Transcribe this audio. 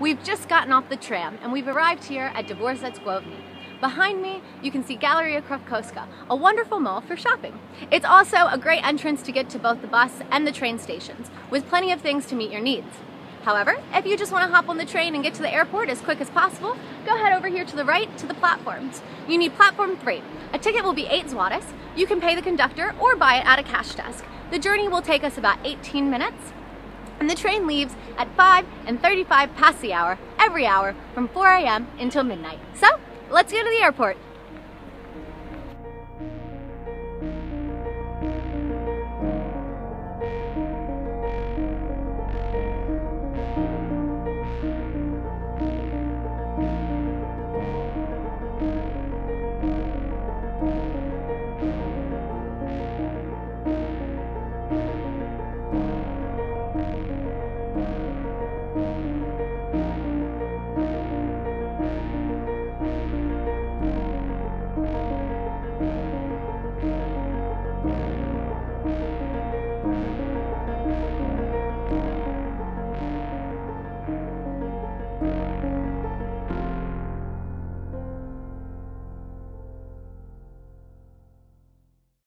We've just gotten off the tram and we've arrived here at Dworzec Główny. Behind me, you can see Galleria Krakowska, a wonderful mall for shopping. It's also a great entrance to get to both the bus and the train stations, with plenty of things to meet your needs. However, if you just want to hop on the train and get to the airport as quick as possible, go head over here to the right to the platforms. You need platform 3. A ticket will be 8 złotys. You can pay the conductor or buy it at a cash desk. The journey will take us about 18 minutes, and the train leaves at 5:35 past the hour every hour from 4 a.m. until midnight. So let's go to the airport.